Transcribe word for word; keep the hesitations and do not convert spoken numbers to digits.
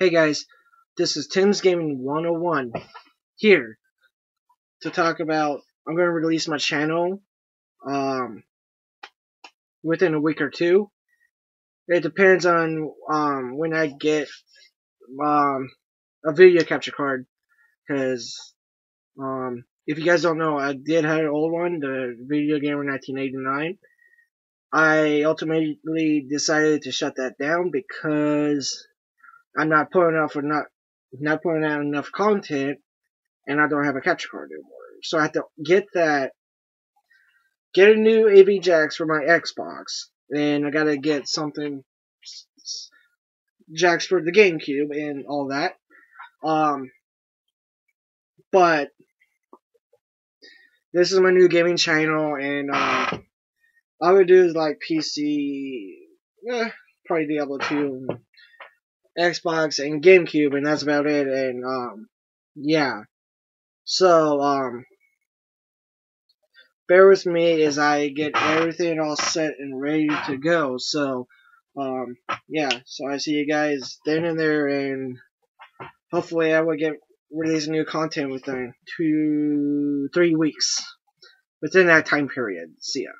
Hey guys, this is Tim's Gaming one oh one here to talk about. I'm going to release my channel um, within a week or two. It depends on um, when I get um, a video capture card, because um, if you guys don't know, I did have an old one, the Video Gamer nineteen eighty-nine. I ultimately decided to shut that down because I'm not putting out for not not putting out enough content, and I don't have a capture card anymore. So I have to get that, get a new A V jacks for my Xbox, and I gotta get something jacks for the GameCube and all that. Um, but this is my new gaming channel, and uh, all I would do is like P C, eh, probably Diablo two. Xbox and GameCube, and that's about it. And um yeah, so um bear with me as I get everything all set and ready to go. So um yeah, so I see you guys then and there, and hopefully I will get release new content within two three weeks, within that time period. See ya.